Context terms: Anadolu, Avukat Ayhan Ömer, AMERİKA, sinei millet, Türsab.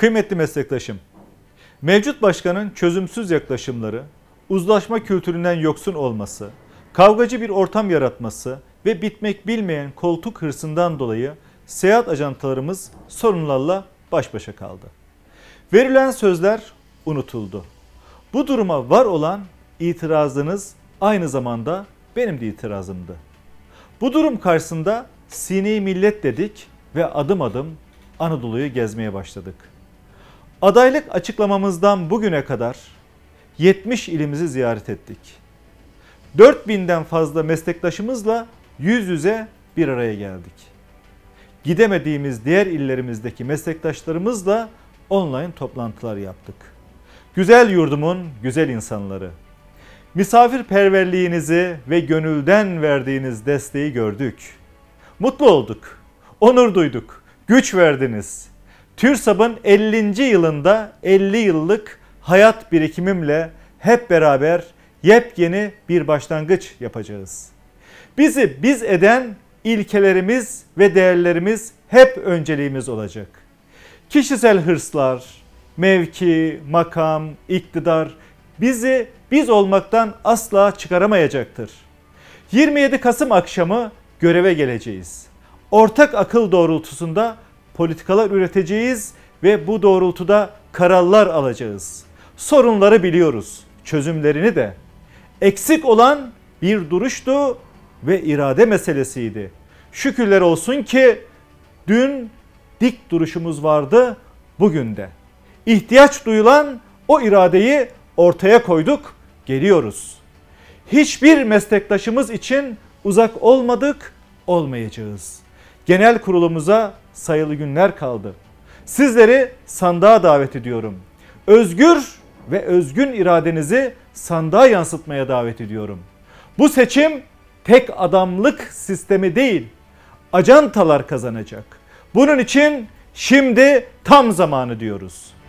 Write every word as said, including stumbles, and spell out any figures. Kıymetli meslektaşım, mevcut başkanın çözümsüz yaklaşımları, uzlaşma kültüründen yoksun olması, kavgacı bir ortam yaratması ve bitmek bilmeyen koltuk hırsından dolayı seyahat ajantalarımız sorunlarla baş başa kaldı. Verilen sözler unutuldu. Bu duruma var olan itirazınız aynı zamanda benim de itirazımdı. Bu durum karşısında sine-i millet dedik ve adım adım Anadolu'yu gezmeye başladık. Adaylık açıklamamızdan bugüne kadar yetmiş ilimizi ziyaret ettik. dört binden fazla meslektaşımızla yüz yüze bir araya geldik. Gidemediğimiz diğer illerimizdeki meslektaşlarımızla online toplantılar yaptık. Güzel yurdumun güzel insanları, misafirperverliğinizi ve gönülden verdiğiniz desteği gördük. Mutlu olduk, onur duyduk, güç verdiniz. Türsab'ın ellinci yılında elli yıllık hayat birikimimle hep beraber yepyeni bir başlangıç yapacağız. Bizi biz eden ilkelerimiz ve değerlerimiz hep önceliğimiz olacak. Kişisel hırslar, mevki, makam, iktidar bizi biz olmaktan asla çıkaramayacaktır. yirmi yedi Kasım akşamı göreve geleceğiz. Ortak akıl doğrultusunda politikalar üreteceğiz ve bu doğrultuda kararlar alacağız. Sorunları biliyoruz, çözümlerini de. Eksik olan bir duruştu ve irade meselesiydi. Şükürler olsun ki dün dik duruşumuz vardı, bugün de. İhtiyaç duyulan o iradeyi ortaya koyduk, geliyoruz. Hiçbir meslektaşımız için uzak olmadık, olmayacağız. Genel kurulumuza sayılı günler kaldı. Sizleri sandığa davet ediyorum. Özgür ve özgün iradenizi sandığa yansıtmaya davet ediyorum. Bu seçim tek adamlık sistemi değil, ajantalar kazanacak. Bunun için şimdi tam zamanı diyoruz.